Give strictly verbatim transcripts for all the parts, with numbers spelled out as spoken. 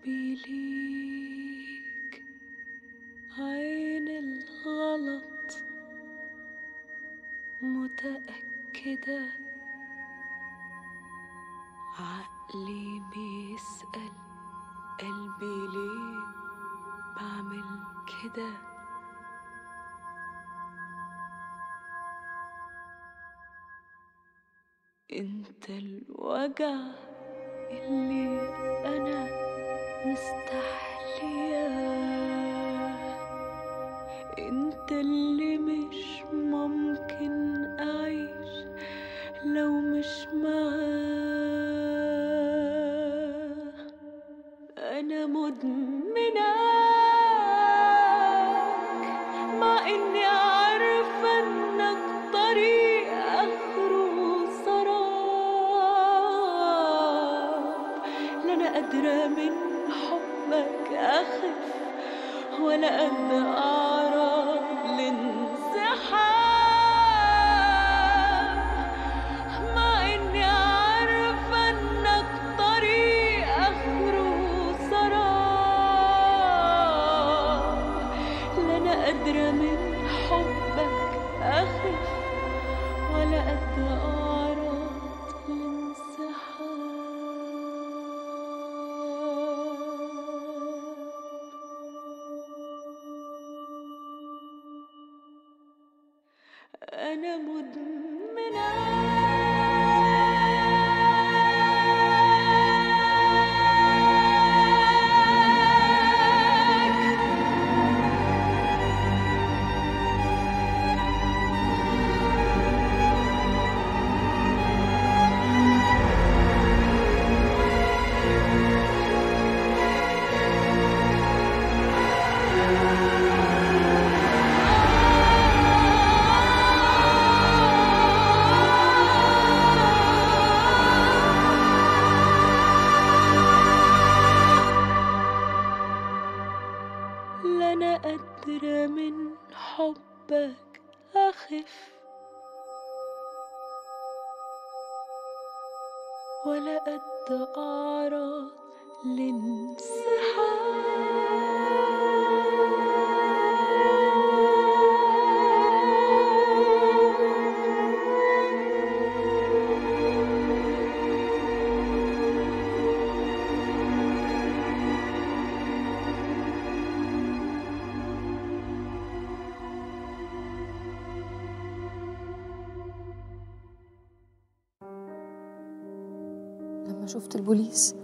حبي ليك عين الغلط متأكدة، عقلي بيسأل قلبي ليه بعمل كده. انت الوجع اللي انا مستحلياه، انت اللي مش ممكن اعيش لو مش معاه. انا مدمناك مع اني عارفه انك طريق اخره قادرة من حبك أخف ولا قد أعرف لانسحاب، مع إني عارفة إنك طريق آخره سراب. لا أنا قادرة من حبك أخف ولا قد أعرف لانسحاب. أنا مدمنة. لا أنا قادرة من حبك أخف ولا قد أعرض لانسحاب. لما شفت البوليس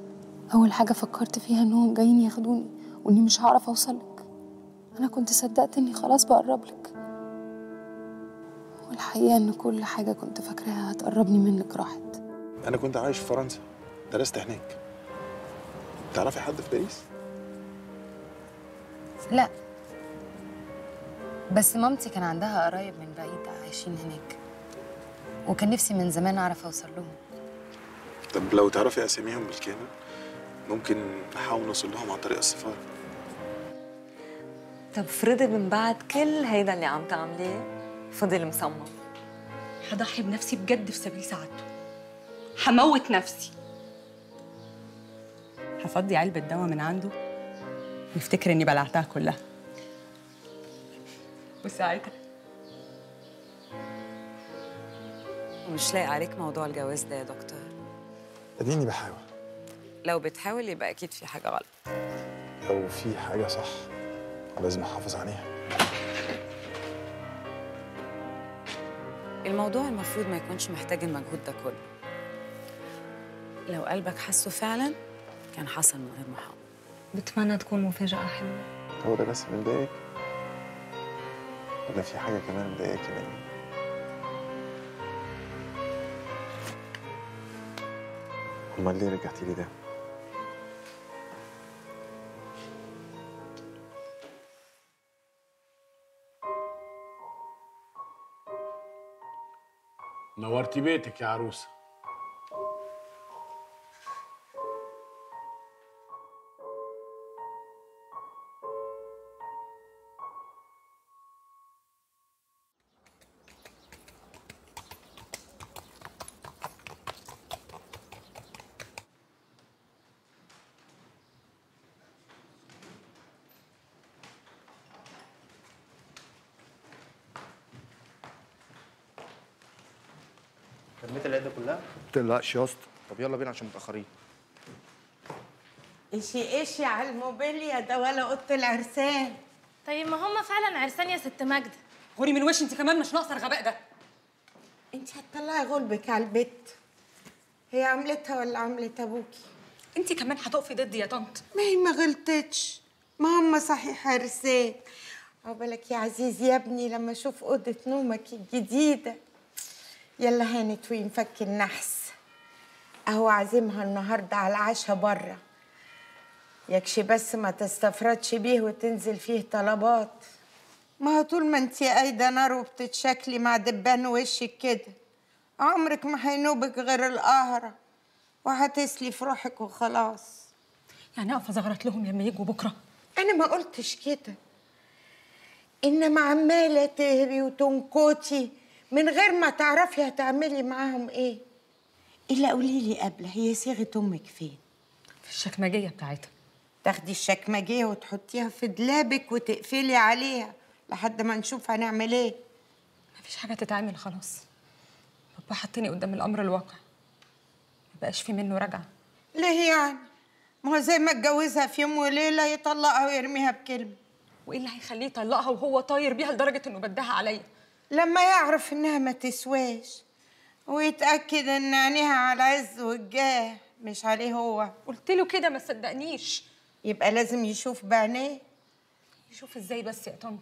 أول حاجة فكرت فيها إنهم جايين ياخدوني وإني مش هعرف أوصلك. أنا كنت صدقت إني خلاص بقربلك، والحقيقة إن كل حاجة كنت فاكراها هتقربني منك راحت. أنا كنت عايش في فرنسا، درست هناك. تعرفي حد في باريس؟ لا، بس مامتي كان عندها قرايب من بعيد عايشين هناك، وكان نفسي من زمان أعرف أوصل لهم. طب لو تعرفي اساميهم بالكامل ممكن نحاول نوصل لهم عن طريق السفاره. طب فرضي من بعد كل هيدا اللي عم تعمليه فضل مصمم. هضحي بنفسي بجد في سبيل سعادته، هموت نفسي. هفضي علبه دواء من عنده ويفتكر اني بلعتها كلها، وساعتها مش لاقي عليك موضوع الجواز ده يا دكتور. اديني بحاول. لو بتحاول يبقى اكيد في حاجه غلط. لو في حاجه صح لازم احافظ عليها. الموضوع المفروض ما يكونش محتاج المجهود ده كله. لو قلبك حسه فعلا كان حصل من غير محاوله. بتمنى تكون مفاجاه حلوه. هو ده بس اللي مضايقك ولا في حاجه كمان مضايقاكي مني؟ امال ليه رجعتي لي ده؟ نورتي بيتك يا عروسه. لميت العده كلها؟ ما تقلقش يا اسطى. طب يلا بينا عشان متاخرين. اشي اشي على الموبيليا ده ولا اوضه العرسان. طيب ما هم فعلا عرسان يا ست ماجده. غوري من وش انت كمان، مش ناقصه الغباء ده. انت هتطلعي غلبك على البيت. هي عملتها ولا عملت ابوكي؟ انت كمان هتقفي ضدي يا طنط. ما هي ما غلطتش، ما هم صحيح عرسان. عقبالك يا عزيزي يا ابني لما اشوف اوضه نومك الجديده. يلا هانت وينفك النحس. اهو عازمها النهارده على العشاء بره. يكشي بس ما تستفردش بيه وتنزل فيه طلبات. ما هو طول ما انتي قايده نار وبتتشكلي مع دبان وشك كده، عمرك ما هينوبك غير القهره، وهتسلي في روحك وخلاص. يعني اقف ازغرط لهم لما يجوا بكره؟ انا ما قلتش كده، انما عماله تهري وتنكتي من غير ما تعرفي هتعملي معاهم ايه. الا قولي لي قبل، هي صيغه امك فين؟ في الشكمجيه بتاعتها. تاخدي الشكمجيه وتحطيها في دلابك وتقفلي عليها لحد ما نشوف هنعمل ايه. مفيش حاجه تتعمل خلاص. بابا حطني قدام الامر الواقع، مبقاش في منه رجعه. ليه يعني؟ ما هو زي ما اتجوزها في يوم وليله يطلقها ويرميها بكلمه. وايه اللي هيخليه يطلقها وهو طاير بيها لدرجه انه بدها عليا؟ لما يعرف انها ما تسواش ويتاكد ان عينيها على عز والجاه مش عليه هو. قلت له كده ما صدقنيش. يبقى لازم يشوف بعينيه. يشوف ازاي بس يا طنط؟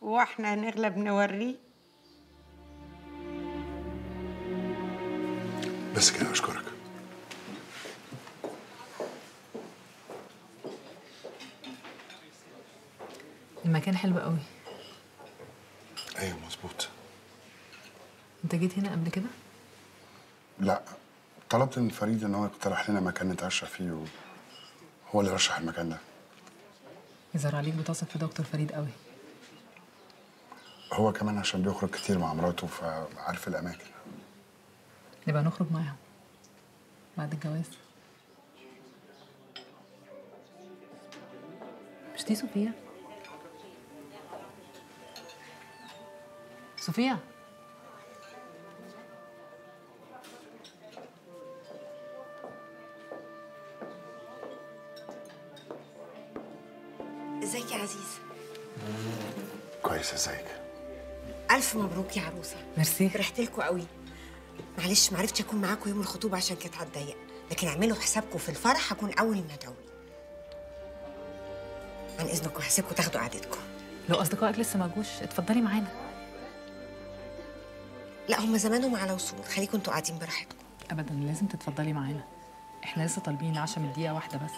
واحنا هنغلب نوريه. بس كده اشكرك. المكان حلو قوي. ايوه مظبوط. انت جيت هنا قبل كده؟ لا، طلبت من فريد ان هو يقترح لنا مكان نتعشى فيه وهو اللي رشح المكان ده. يظهر عليك بتثق في دكتور فريد قوي. هو كمان عشان بيخرج كتير مع مراته فعارف الاماكن. نبقى نخرج معاهم بعد الجواز. مش دي صوفيا؟ صوفيا ازيك يا عزيز؟ كويس، ازيك؟ ألف مبروك يا عروسة. ميرسي، فرحت لكم قوي. معلش معرفتش أكون معاكم يوم الخطوبة عشان كانت هتضيق، لكن اعملوا حسابكم في الفرح هكون أول ما تدعوني. عن إذنكم حسابكم تاخدوا قعدتكم. لو أصدقائك لسه ما جوش اتفضلي معانا. لا هم زمانهم على وصول، خليكم انتوا قاعدين براحتكم. أبدا لازم تتفضلي معانا، احنا لسه طالبين العشاء من دقيقة واحدة بس.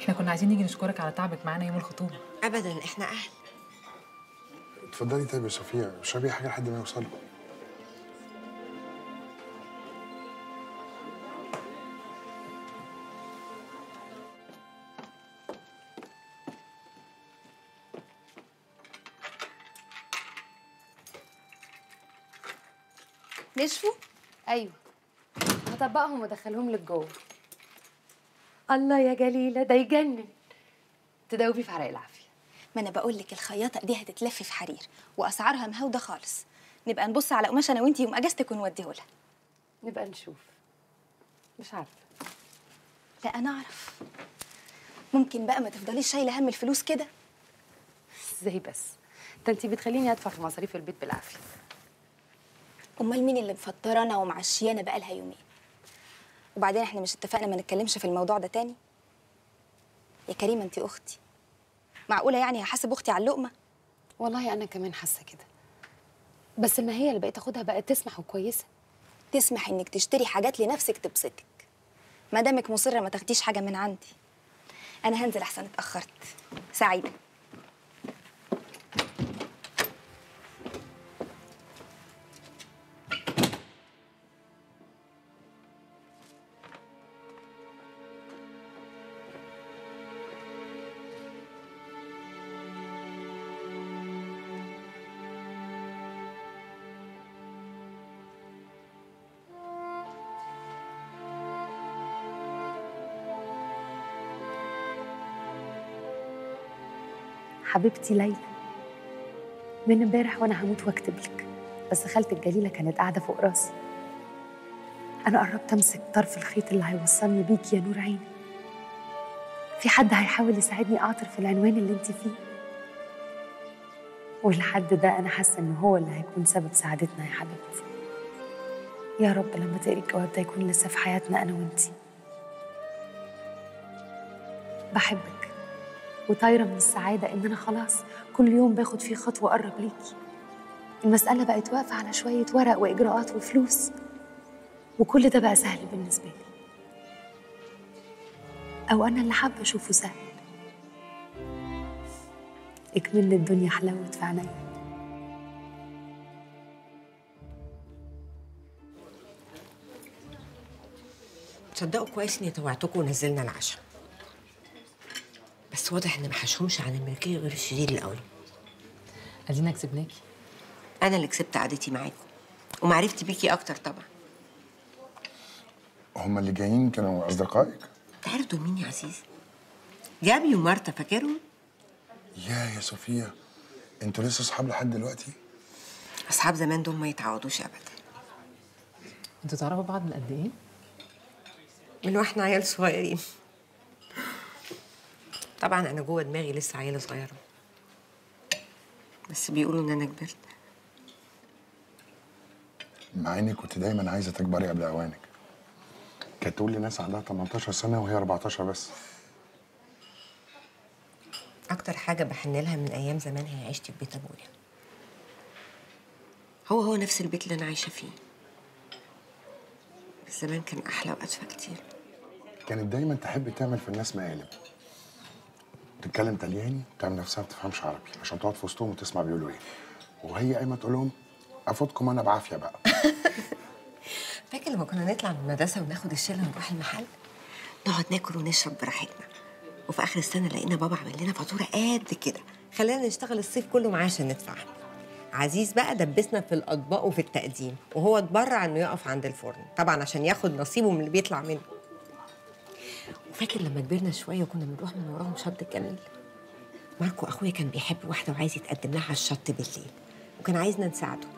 احنا كنا عايزين نيجي نشكرك على تعبك معانا يوم الخطوبة. أبدا احنا أهل. اتفضلي. طيب يا صوفيا اشربي حاجة لحد ما يوصلوا. نشفوا؟ ايوه هطبقهم وادخلهم لك جوه. الله يا جليله ده يجنن. تداوبي في حرق العافيه. ما انا بقول لك الخياطه دي هتتلف في حرير واسعارها مهوده خالص. نبقى نبص على قماش انا وانتي يوم اجازتك ونوديه لها. نبقى نشوف. مش عارفه. لا انا اعرف. ممكن بقى ما تفضليش شايله هم الفلوس كده. ازاي بس؟ ده انتي بتخليني ادفع في مصاريف البيت بالعافيه. امال مين اللي مفطرانه ومعشيانه بقى لها يومين؟ وبعدين احنا مش اتفقنا ما نتكلمش في الموضوع ده تاني؟ يا كريمه انت اختي، معقوله يعني هحاسب اختي على اللقمه؟ والله انا كمان حاسه كده، بس المهيه اللي بقيت اخدها بقت تسمح وكويسه. تسمح انك تشتري حاجات لنفسك تبسطك. ما دامك مصره ما تاخديش حاجه من عندي. انا هنزل احسن اتاخرت. سعيده. حبيبتي ليلى، من امبارح وانا هموت واكتب لك. بس خالتي الجليلة كانت قاعدة فوق راسي. أنا قربت أمسك طرف الخيط اللي هيوصلني بيك يا نور عيني. في حد هيحاول يساعدني أعطر في العنوان اللي أنت فيه، والحد ده أنا حاسة إن هو اللي هيكون سبب سعادتنا يا حبيبتي. يا رب لما تقري الجواب ده يكون لسه في حياتنا أنا وأنتي. بحبك وطايرة من السعادة إن أنا خلاص كل يوم باخد فيه خطوة أقرب ليكي. المسألة بقت واقفة على شوية ورق وإجراءات وفلوس، وكل ده بقى سهل بالنسبة لي، أو أنا اللي حابة أشوفه سهل. اكملني الدنيا حلوت في عينيا. تصدقوا كويس إني توعتكم ونزلنا العشاء، بس واضح إن ما حشهمش عن الملكية غير الشرير الأول. أدينا كسبناكي. أنا اللي كسبت قعدتي معاكم ومعرفتي بيكي أكتر طبعًا. هما اللي جايين كانوا أصدقائك؟ تعرف دول مين يا عزيز؟ جابي ومارتا، فاكرهم؟ يا يا صوفيا، انتوا لسه أصحاب لحد دلوقتي؟ أصحاب زمان دول ما يتعوضوش أبدًا. انتوا تعرفوا بعض من قد إيه؟ من واحنا عيال صغيرين. طبعًا أنا جوه دماغي لسه عيال صغيرة، بس بيقولوا إن أنا كبرت. مع إني كنت دايماً عايزة تكبري قبل أوانك. كانت تقول لي ناس عندها تمنتاشر سنة وهي أربعتاشر بس. أكتر حاجة بحن لها من أيام زمان هي عيشتي في بيت أبويا. هو هو نفس البيت اللي أنا عايشة فيه، بس زمان كان أحلى وأدفى كتير. كانت دايماً تحب تعمل في الناس مقالب، تتكلم طلياني وتعمل نفسها ما بتفهمش عربي عشان تقعد في وسطهم وتسمع بيقولوا إيه، وهي قايمة تقول لهم أفوتكم أنا بعافية بقى. فاكر لما كنا نطلع من المدرسة وناخد الشلة ونروح المحل؟ نقعد ناكل ونشرب براحتنا، وفي آخر السنة لقينا بابا عمل لنا فاتورة قد كده، خلانا نشتغل الصيف كله معاه عشان ندفعها. عزيز بقى دبسنا في الأطباق وفي التقديم، وهو اتبرع إنه يقف عند الفرن، طبعًا عشان ياخد نصيبه من اللي بيطلع منه. وفاكر لما كبرنا شوية وكنا بنروح من وراهم شط الجميل؟ ماركو أخويا كان بيحب واحدة وعايز يتقدم لها على الشط بالليل، وكان عايزنا نساعده.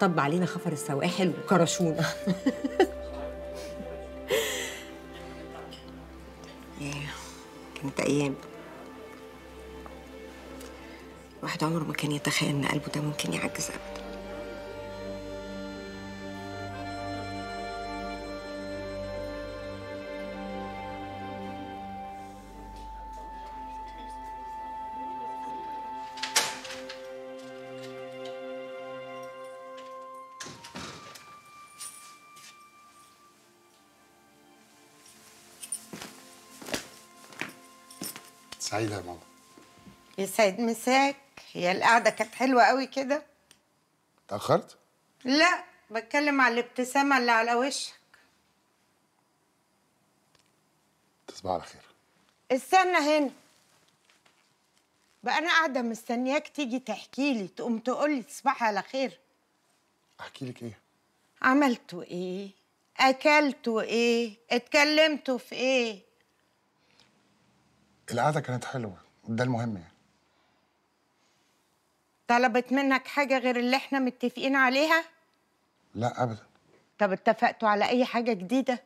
طب علينا خفر السواحل وكرشونا. كانت ايام الواحد عمره ما كان يتخيل ان قلبه ده ممكن يعجز ابدا. سعيدة يا ماما. يسعد مساك. هي القعدة كانت حلوة قوي كده؟ اتأخرت؟ لا، بتكلم على الابتسامة اللي على وشك. تصبح على خير. استنى هنا بقى، أنا قاعدة مستنياك تيجي تحكي لي، تقوم تقول لي تصبح على خير. أحكي لك إيه؟ عملتوا إيه؟ أكلتوا إيه؟ اتكلمتوا في إيه؟ القعدة كانت حلوة وده المهم يعني. طلبت منك حاجة غير اللي احنا متفقين عليها؟ لا أبدا. طب اتفقتوا على أي حاجة جديدة؟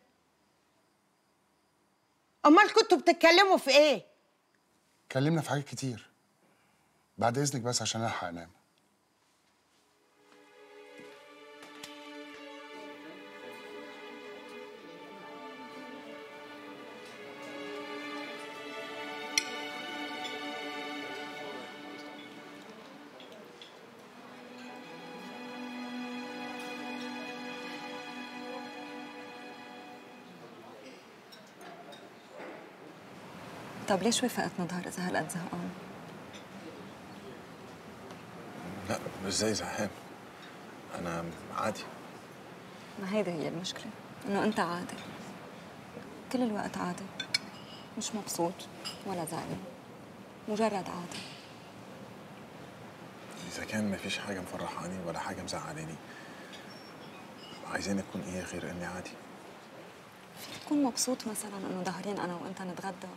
أمال كنتوا بتتكلموا في إيه؟ اتكلمنا في حاجات كتير. بعد إذنك بس عشان ألحق أنام. طب ليش وافقت نظهر إذا هلقت زهقان؟ لا مش زي زهقان، أنا عادي. ما هيدي هي المشكلة، إنه أنت عادي كل الوقت، عادي مش مبسوط ولا زعلان، مجرد عادي. إذا كان مفيش حاجة مفرحاني ولا حاجة مزعلاني، عايزين أكون إيه غير إني عادي؟ فيك تكون مبسوط مثلا إنه ظاهرين أنا وأنت نتغدى،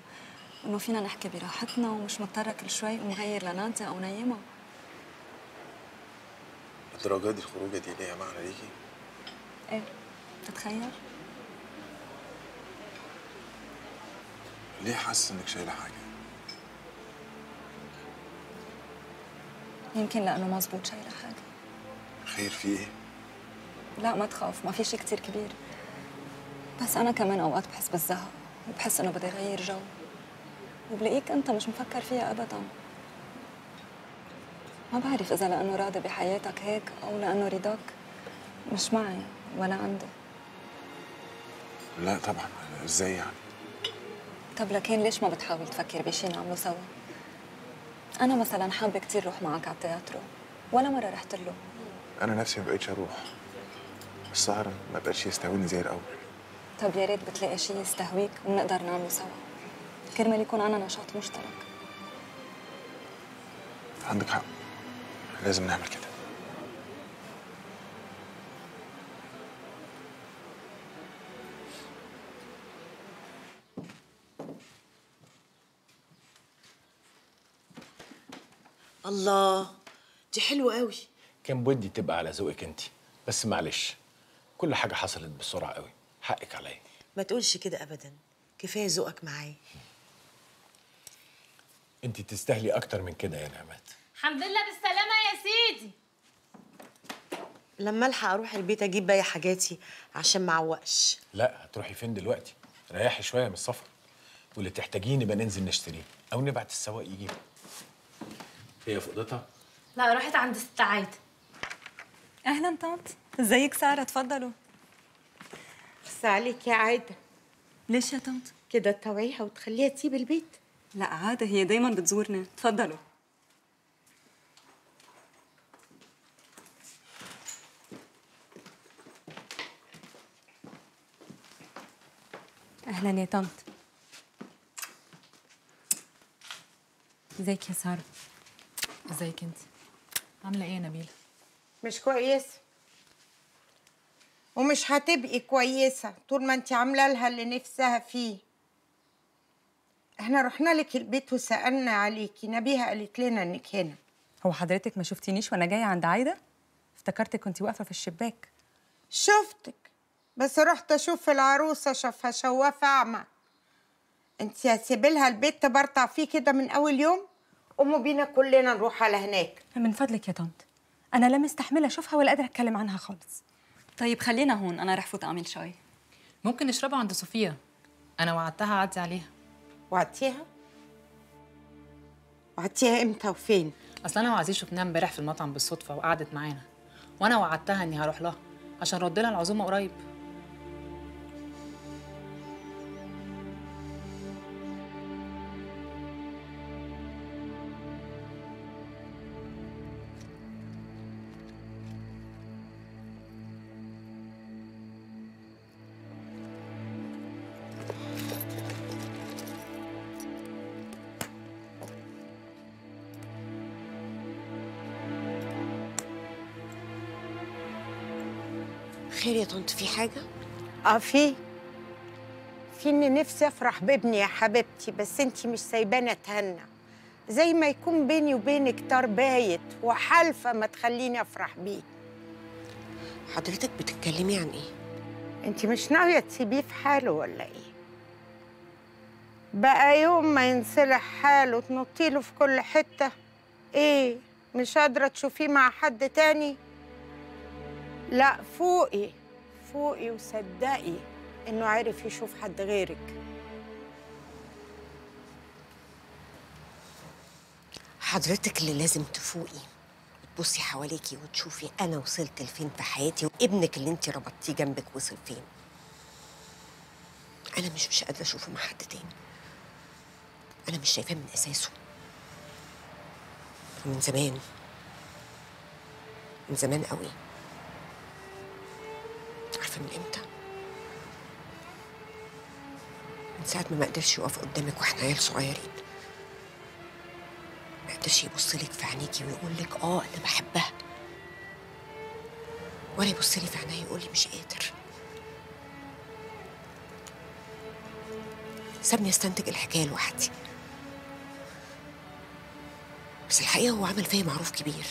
إنه فينا نحكي براحتنا ومش مضطرة كل شوي ومغير لنادية أو نايمة. الدرجة دي الخروجة دي ليها معنى ليكي؟ ايه؟ تتخيل؟ ليه حاسس انك شايلة حاجة؟ يمكن لأنه مظبوط شايلة حاجة. خير في ايه؟ لا ما تخاف، ما في شيء كتير كبير. بس أنا كمان أوقات بحس بالزهق وبحس إنه بدي أغير جو. وبلاقيك أنت مش مفكر فيها أبداً. ما بعرف إذا لأنه راضي بحياتك هيك أو لأنه رضاك مش معي ولا عندي. لا طبعاً، إزاي يعني؟ طب لكن ليش ما بتحاول تفكر بشي نعمله سوا؟ أنا مثلاً حابة كتير روح معك على التياترو، ولا مرة رحت له. أنا نفسي ما بقيتش أروح. السهرة ما بقتش يستهويني زي الأول. طب يا ريت بتلاقي شي يستهويك وبنقدر نعمله سوا، كرمال يكون عنا نشاط مشترك. عندك حق، لازم نعمل كده. الله، دي حلوة قوي. كان بدي تبقى على ذوقك انت، بس معلش كل حاجة حصلت بسرعة قوي، حقك عليا. ما تقولش كده أبدا، كفاية ذوقك معايا. انت تستاهلي أكتر من كده يا نعمات. الحمد لله بالسلامة يا سيدي. لما ألحق أروح البيت أجيب باقي حاجاتي عشان ما أعوقش. لا، هتروحي فين دلوقتي؟ ريحي شوية من السفر، واللي تحتاجيه نبقى ننزل نشتريه أو نبعت السواق يجيبه. هي في أوضتها؟ لا، راحت عند ست عايدة. أهلا طنط، إزيك سارة؟ اتفضلوا. بس عليك يا عايدة. ليش يا طنط؟ كده تطوعيها وتخليها تسيب البيت. لا عادة، هي دايما بتزورنا. اتفضلوا. أهلا يا طنط. ازيك يا سارة؟ ازيك انت؟ عاملة ايه يا نبيلة؟ مش كويسة، ومش هتبقي كويسة طول ما انت عاملة لها اللي نفسها فيه. احنا رحنا لك البيت وسألنا عليكي، نبيها قالت لنا انك هنا. هو حضرتك ما شفتينيش وانا جاية عند عايدة؟ افتكرتك كنت واقفة في الشباك. شفتك، بس رحت اشوف العروسة، شافها شوافة أعمى. انت هتسيبي لها البيت تبرطع فيه كده من أول يوم؟ قوموا بينا كلنا نروح على هناك. من فضلك يا طنط، أنا لا مستحملة أشوفها ولا قادرة أتكلم عنها خالص. طيب خلينا هون، أنا راح فوت أعمل شاي. ممكن نشربه عند صوفيا، أنا وعدتها أعدي عليها. وعدتيها؟ وعدتيها إمتى وفين؟ أصل أنا وعزيز شفناها إمبارح في المطعم بالصدفة وقعدت معانا، وأنا وعدتها إني هروح لها عشان رد لها العزومة قريب. خير يا طنط، في حاجة؟ اه في في إني نفسي أفرح بابني يا حبيبتي، بس أنتِ مش سايباني أتهنى. زي ما يكون بيني وبينك طار بايت، وحالفة ما تخليني أفرح بيه. حضرتك بتتكلمي عن إيه؟ أنتِ مش ناوية تسيبيه في حاله ولا إيه؟ بقى يوم ما ينصلح حاله تنطي له في كل حتة. إيه؟ مش قادرة تشوفيه مع حد تاني؟ لا فوقي فوقي وصدقي انه عارف يشوف حد غيرك. حضرتك اللي لازم تفوقي وتبصي حواليكي وتشوفي انا وصلت لفين في حياتي، وابنك اللي انت ربطتيه جنبك وصل فين. انا مش مش قادره اشوفه مع حد تاني، انا مش شايفاه من اساسه من زمان، من زمان قوي. عارفه من امتى؟ من ساعه ما ما قدرش يقف قدامك واحنا عيال صغيرين، ما قدرش يبص لك في عينيكي ويقول لك اه انا بحبها، ولا يبص لي في عينيا يقول لي مش قادر. سابني استنتج الحكايه لوحدي، بس الحقيقه هو عمل فيا معروف كبير.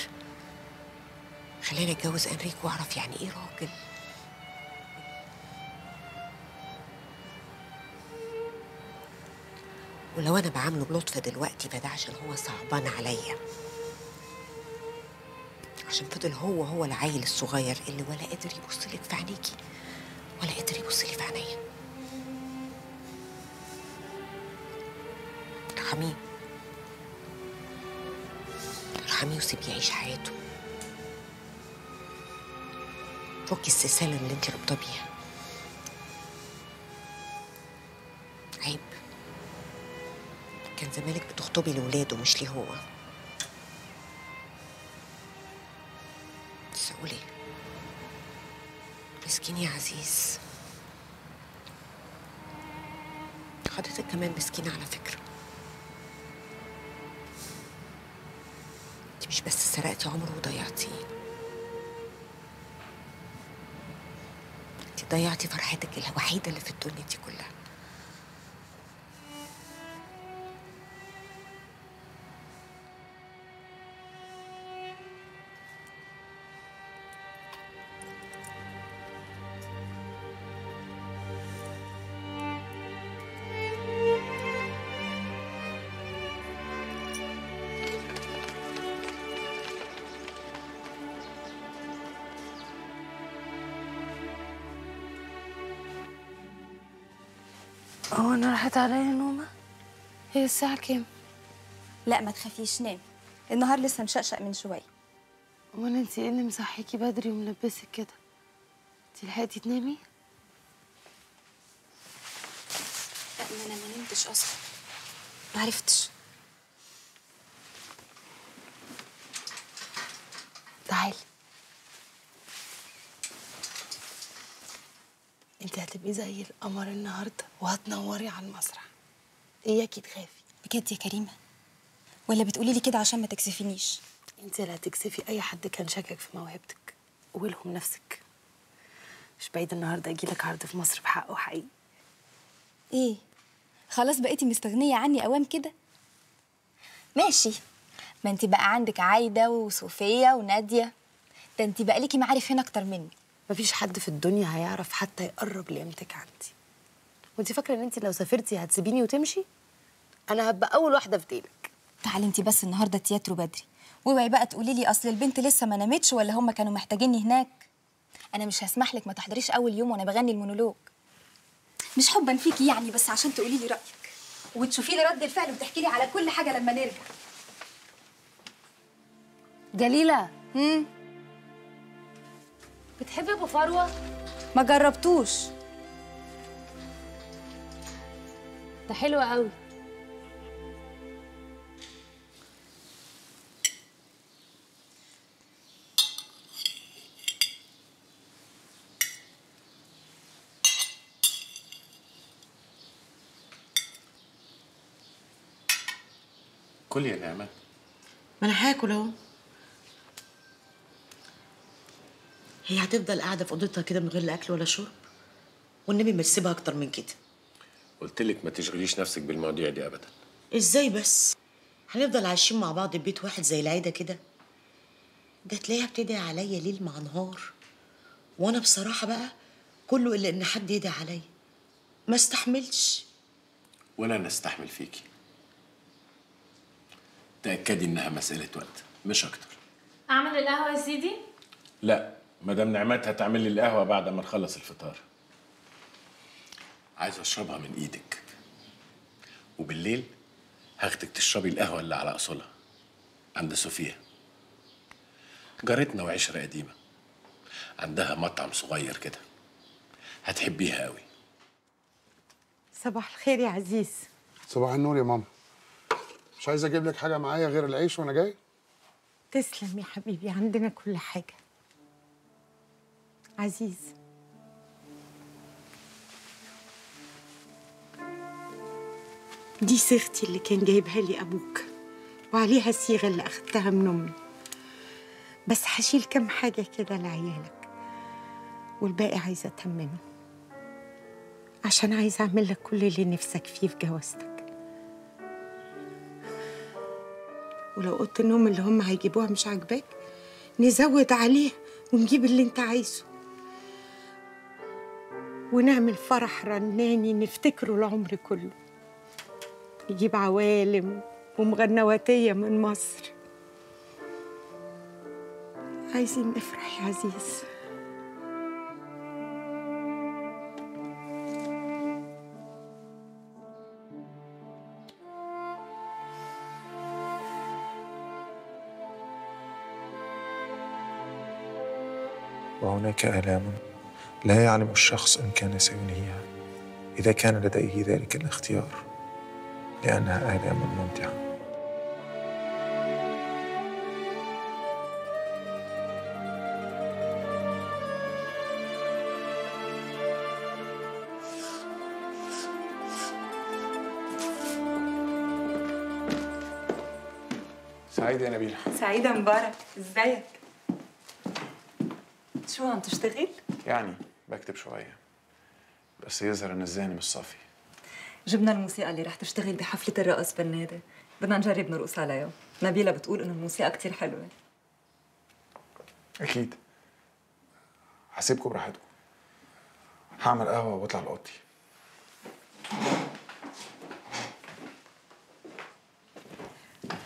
خلاني اتجوز انريكو واعرف يعني ايه راجل. ولو انا بعامله بلطف دلوقتي فده عشان هو صعبان عليا، عشان فضل هو هو العيل الصغير اللي ولا قادر يبصلك في عينيكي ولا قادر يبصلي في عينيا. ارحميه ارحميه وسيبيه يعيش حياته. فكي السلسله اللي انت رابطه بيها. عيب، كان زمانك بتخطبي لولاده مش ليه هو. بس اقول ايه، مسكين يا عزيز. حضرتك كمان مسكينه على فكره. انت مش بس سرقتي عمره وضيعتيه، انت ضيعتي فرحتك الوحيده اللي في الدنيا دي كلها. هو انا راحت عليا نومه؟ هي الساعه كام؟ لا ما تخافيش، نام النهار لسه مشقشق من شويه. امال انتي ايه اللي مصحيكي بدري وملبسك كده؟ انتي لحقتي تنامي؟ لا ما انا ما نمتش اصلا، ما عرفتش. تعالي. انت هتبقي زي القمر النهارده وهتنوري على المسرح. اياكي تخافي. بجد يا كريمه؟ ولا بتقولي لي كده عشان ما تكسفينيش؟ انت لا تكسفي اي حد كان شاكك في موهبتك، ولهم نفسك. مش بعيد النهارده اجي لك عرض في مصر بحقه حقيقي. ايه؟ خلاص بقيتي مستغنيه عني اوام كده؟ ماشي، ما انت بقى عندك عايده وصوفيه وناديه، ده انت بقى ليكي معارف هنا اكتر مني. مفيش حد في الدنيا هيعرف حتى يقرب لقيمتك عندي. وانت فاكره ان انت لو سافرتي هتسيبيني وتمشي؟ انا هبقى اول واحده في ديلك. تعالي انت بس النهارده تياترو بدري، واوعي بقى تقولي لي اصل البنت لسه ما نامتش ولا هم كانوا محتاجيني هناك. انا مش هسمح لك ما تحضريش اول يوم وانا بغني المونولوج. مش حبا فيكي يعني، بس عشان تقولي لي رايك وتشوفي لي رد الفعل وتحكي لي على كل حاجه لما نرجع. جليله، امم بتحبي ابو فروه؟ ما جربتوش. ده حلو قوي. كلي يا نعمه. ما انا هاكل اهو. هي هتفضل قاعده في اوضتها كده من غير لا اكل ولا شرب؟ والنبي ما تسيبها اكتر من كده. قلت لك ما تشغليش نفسك بالمواضيع دي ابدا. ازاي بس؟ هنفضل عايشين مع بعض في بيت واحد زي العاده كده؟ ده تلاقيها بتدعي عليا ليل مع نهار، وانا بصراحه بقى كله الا ان حد يدعي عليا. ما استحملش. ولا انا استحمل فيكي. تاكدي انها مساله وقت مش اكتر. اعمل القهوه يا سيدي؟ لا، مدام نعمات هتعمل لي القهوه بعد ما نخلص الفطار. عايز اشربها من ايدك، وبالليل هاخدك تشربي القهوه اللي على اصولها عند صوفيا، جارتنا وعشره قديمه، عندها مطعم صغير كده، هتحبيها قوي. صباح الخير يا عزيز. صباح النور يا ماما. مش عايز اجيب لك حاجه معايا غير العيش وانا جاي؟ تسلم يا حبيبي، عندنا كل حاجه. عزيز، دي صيغتي اللي كان جايبها لي ابوك، وعليها الصيغه اللي اخدتها من امي، بس هشيل كام حاجه كده لعيالك والباقي عايزه اتممه، عشان عايزه اعمل لك كل اللي نفسك فيه في جوازتك. ولو قلت انهم اللي هم هيجيبوها مش عاجباك نزود عليه ونجيب اللي انت عايزه، ونعمل فرح رناني نفتكره العمر كله. نجيب عوالم ومغنواتية من مصر. عايزين نفرح يا عزيز. وهناك آلام لا يعلم الشخص إن كان سينهيها إذا كان لديه ذلك الاختيار، لأنها آلام ممتعة. سعيدة يا نبيلة. سعيدة مبارك، إزيك؟ شو عم تشتغل؟ يعني بكتب شوية، بس يظهر إن الذهن مش صافي. جبنا الموسيقى اللي رح تشتغل بحفلة الرقص بالنادي، بدنا نجرب نرقص عليها. نبيلة بتقول إنه الموسيقى كتير حلوة. أكيد. هسيبكم براحتكم. هعمل قهوة وبطلع لأوضتي.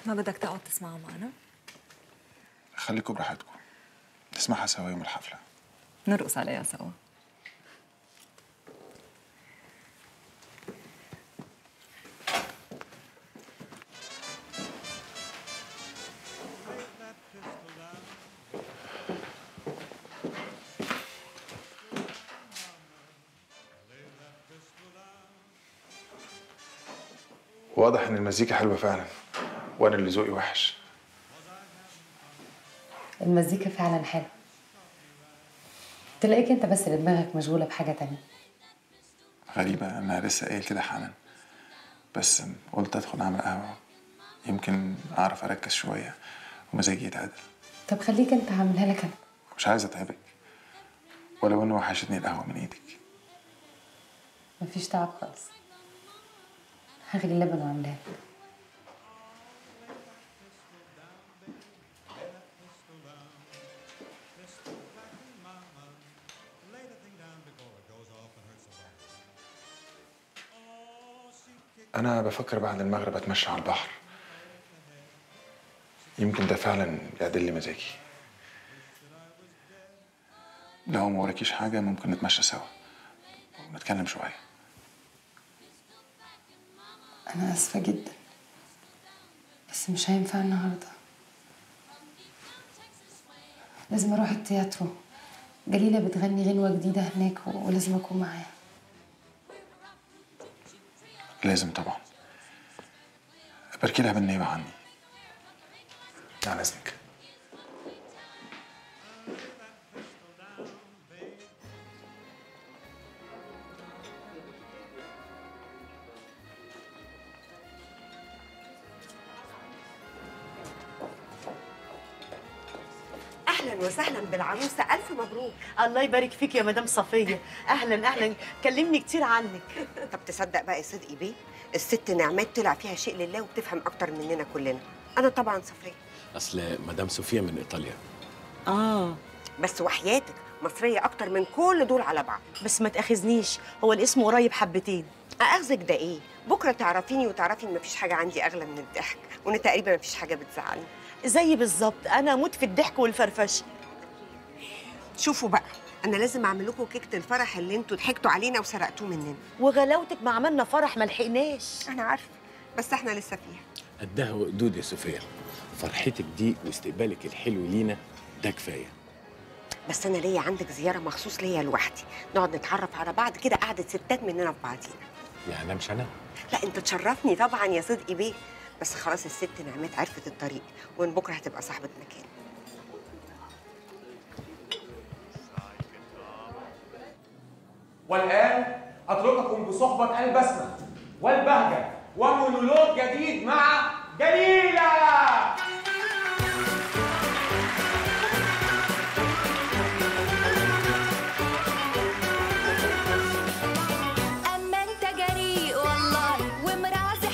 ما بدك تقعد تسمعها معنا؟ خليكم براحتكم. نسمعها سوا يوم الحفلة، نرقص عليها سوا. واضح إن المزيكا حلوة فعلا، وأنا اللي ذوقي وحش. المزيكا فعلا حلوة، تلاقيك انت بس اللي دماغك مشغولة بحاجة تانية. غريبة، أنا لسه قايل كده حالا، بس قلت أدخل أعمل قهوة يمكن أعرف أركز شوية ومزاجي يتعدل. طب خليك أنت، هعملها لك أنا. مش عايزة أتعبك، ولو إنه وحشتني القهوة من إيدك. مفيش تعب خالص، هغلي اللبن وأعملها لك. أنا بفكر بعد المغرب أتمشى على البحر، يمكن ده فعلا يعدل لي مزاجي. لو ما وراكيش حاجة ممكن نتمشى سوا ونتكلم شوية. أنا آسفة جدا، بس مش هينفع النهاردة. لازم أروح التياترو، جليلة بتغني غنوة جديدة هناك ولازم أكون معاها. لازم طبعا. بركي لها بالنيابه عني. على اذنك. اهلا وسهلا بالعروسه، الف مبروك. الله يبارك فيك يا مدام صفيه، اهلا اهلا، كلمني كتير عنك. طب تصدق بقى يا صدقي بيه، الست نعمات طلع فيها شيء لله وبتفهم اكتر مننا كلنا. انا طبعا صفيه، اصل مدام صوفيا من ايطاليا. اه بس وحياتك مصريه اكتر من كل دول على بعض. بس ما تاخذنيش، هو الاسم قريب حبتين. اخذك ده ايه؟ بكره تعرفيني وتعرفي ان مفيش حاجه عندي اغلى من الضحك، وان تقريبا مفيش حاجه بتزعلني. زي بالظبط، انا اموت في الضحك والفرفشه. شوفوا بقى، انا لازم اعمل لكم كيكه الفرح اللي انتوا ضحكتوا علينا وسرقتوه مننا. وغلاوتك ما عملنا فرح، ما لحقناش. انا عارفه، بس احنا لسه فيها. قدها وقدود يا صوفيا، فرحتك دي واستقبالك الحلو لينا ده كفايه. بس انا ليا عندك زياره مخصوص ليا لوحدي، نقعد نتعرف على بعض كده، قعده ستات مننا في بعضينا. يعني مش انا؟ لا انت تشرفني طبعا يا صدقي بيه، بس خلاص الست نعمات عرفت الطريق، ومن بكره هتبقى صاحبه مكان. والآن أترككم بصحبة البسمة والبهجة ومونولوج جديد مع جميلة.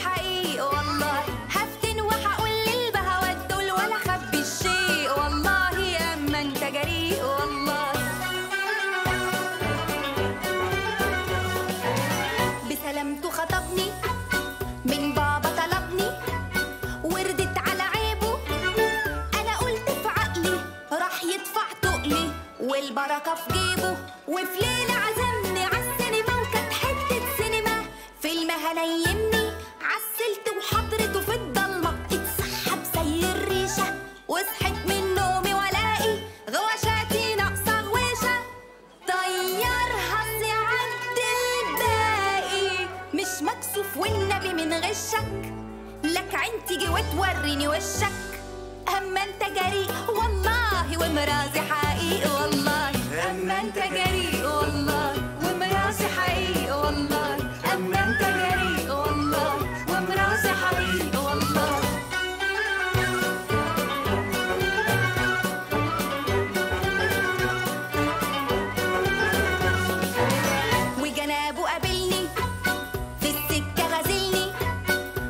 حقيقي والله هفتن وهقول للبهوات دول ولا اخبي الشيء، والله يا في جيبه، وفي ليلة عزمني عالسينما وكانت حتة سينما. فيلم هنيمني عسلت وحضرته في الضلمة، اتسحب زي الريشة وصحيت من نومي والاقي غواشاتي ناقصة غويشة. طيرها سعادة الباقي مش مكسوف والنبي من غشك، لك عين تيجي وتوريني وشك. أما أنت جريء والله ومرازي حقيقي والله، أما أنت جريء والله ومرازي حقيقي والله، أما أنت جريء والله ومرازي حقيقي والله. وجنابه قابلني في السكة غازلني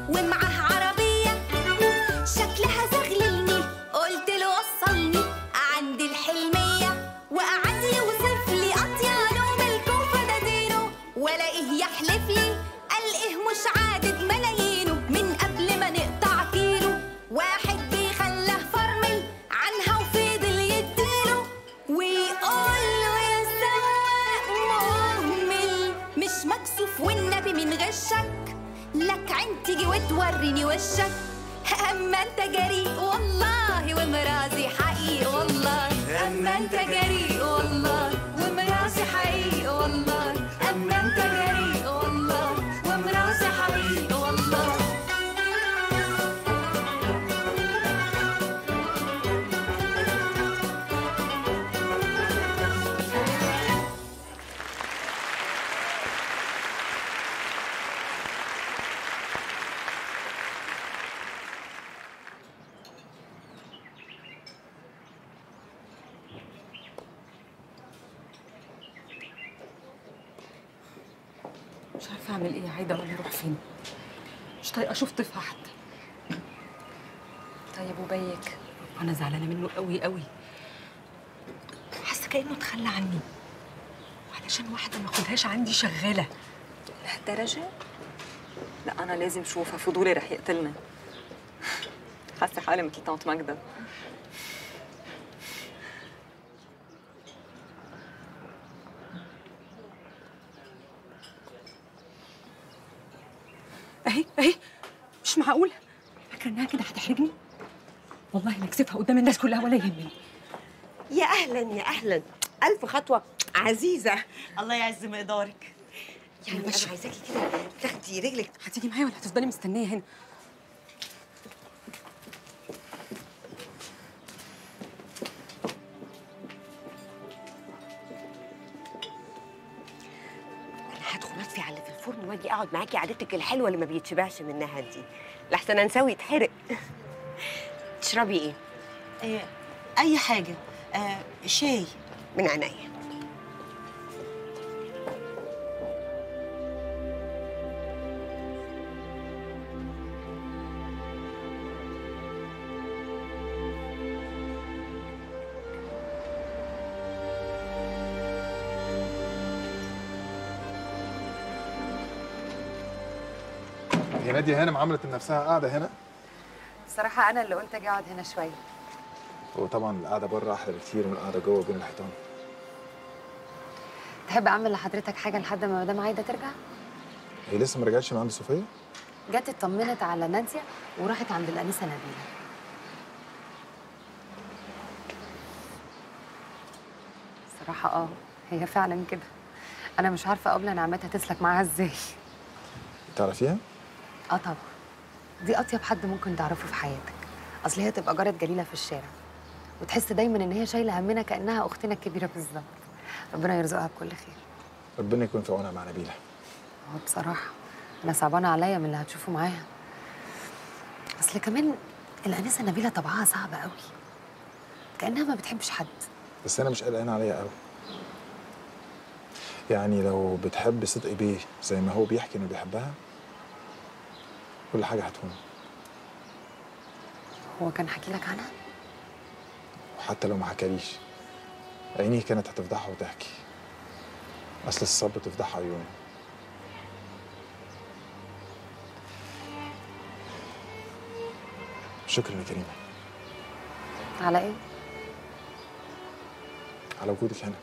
ومعاه عربية شكلها زغللني، وصلني عند الحلمية وقعد يوصف لي أطيب نوم الكوفة بدينه، ولاقيه يحلف لي ألقيه مش عادد ملايينه من قبل ما نقطع كيلو، واحد بيخلاه فرمل عنها وفضل يديله ويقول له يا سواق مهمل مش مكسوف والنبي من غشك، لك عين تيجي وتوريني وشك. أما أنت جريء والله ومرازي حقيقي والله، أما أنت جريء والله ومرازي حقيقي والله، أما أنت جريء والله ومرازي حقيقي والله. مش عارفه اعمل ايه، عايده ولا اروح فين، مش طايقه اشوف طيفها حتى. طيب وبيك؟ انا زعلانه منه قوي قوي، حاسه كانه اتخلى عني علشان واحده ما اخدهاش عندي شغاله. لهالدرجه؟ لا انا لازم اشوفها، فضولي رح يقتلنا. حاسه حالي مثل طنط ماجده. اهي اهي مش معقول، فاكره انها كده هتحرجني؟ والله نكسفها قدام الناس كلها ولا يهمني. يا اهلا يا اهلا، الف خطوه عزيزه. الله يعز مقدارك. يعني انا عايزاكي كده تاخدي رجلك. هتيجي معايا ولا هتفضلي مستنيه هنا؟ واجي اقعد معاكي قعدتك الحلوه اللي ما بيتشبعش منها دي، لحسن انساوي يتحرق. تشربي ايه؟ ايه اي حاجه. آه شاي من عينيا. يا نادية هانم عملت من نفسها قاعدة هنا؟ بصراحة أنا اللي قلت أجي أقعد هنا شوية. وطبعًا القعدة بره أحلى بكتير من القعدة جوه بين الحيطان. تحب أعمل لحضرتك حاجة لحد ما مدام عايدة ترجع؟ هي لسه ما رجعتش من عند صوفيا؟ جت اطمنت على نادية وراحت عند الأنسة نبيلة. بصراحة أه هي فعلًا كده. أنا مش عارفة قبل نعمتها تسلك معاها إزاي. تعرفيها؟ اه طبعا، دي اطيب حد ممكن تعرفه في حياتك، اصل هي تبقى جارة جليله في الشارع وتحس دايما ان هي شايله همنا كانها اختنا الكبيره بالظبط. ربنا يرزقها بكل خير. ربنا يكون في عونها مع نبيله. هو بصراحه انا صعبانه عليا من اللي هتشوفه معاها، اصل كمان الانسه نبيله طبعها صعب قوي، كانها ما بتحبش حد. بس انا مش قلقان عليها قوي، يعني لو بتحب صدق بيه زي ما هو بيحكي انه بيحبها كل حاجة هتهون. هو كان حكي لك عنها؟ وحتى لو ما حكاليش، عينيه كانت هتفضحها وتحكي، أصل الصبر تفضحها عيونه. شكرا يا كريمة. على إيه؟ على وجودك هنا.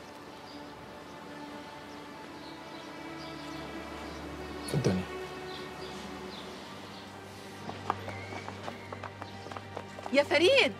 الدنيا. يا فريد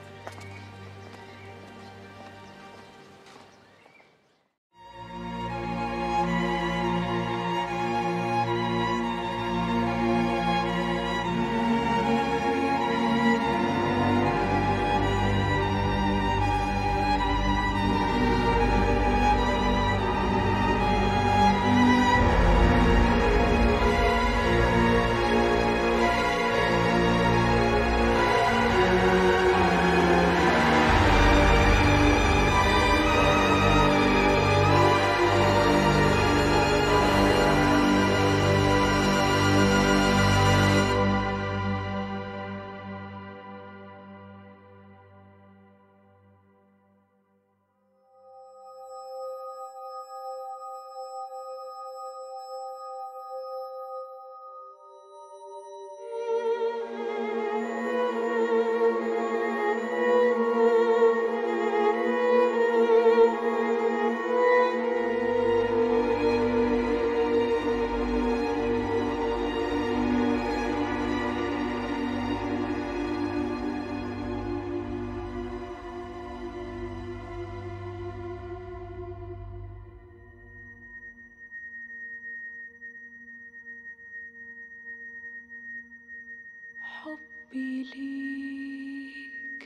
ليك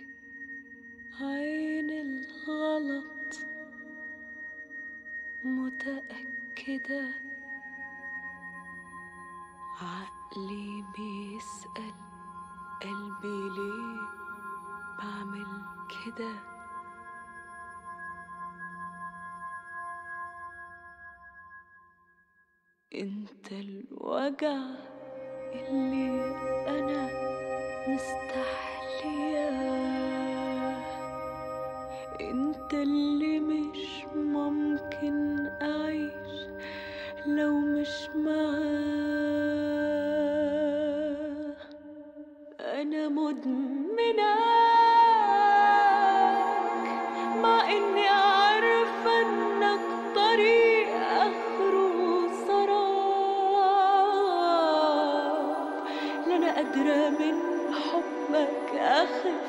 عين الغلط متأكدة، عقلي بيسأل قلبي ليه بعمل كده. انت الوجع اللي أنا مستحلياه، انت اللي مش ممكن اعيش لو مش معاه. انا مدمناك مع اني عارفه انك طريق اخره سراب، لا انا قادره من حبك أخف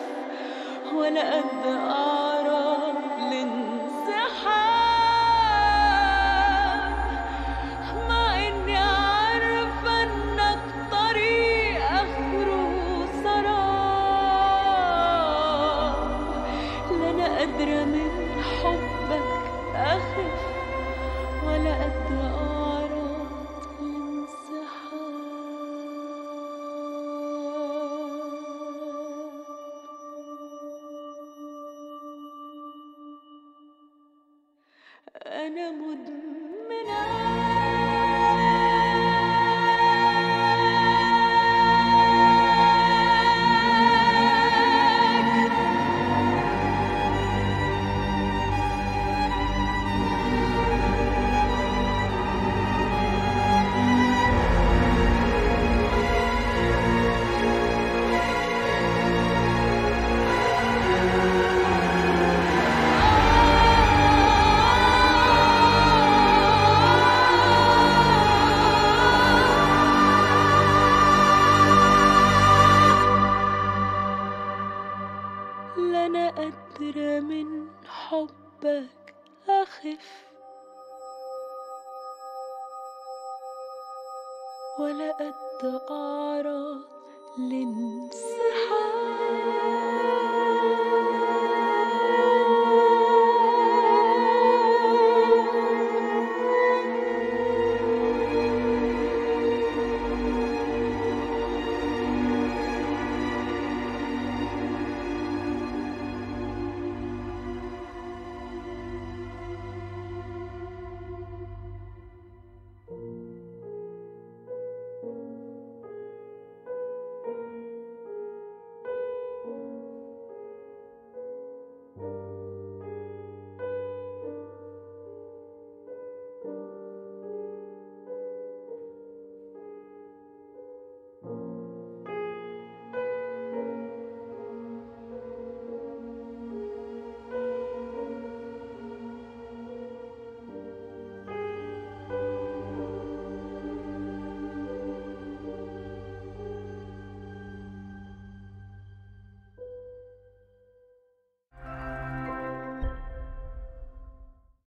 ولا قد أعرف لانسحاب، مع إني عارفة إنك طريق آخره سراب، لا أنا قادرة من حبك أخف ولا قد أعرف. أنا مدمنة قادرة من حبك أخف ولا قد أعرض لانسحاب.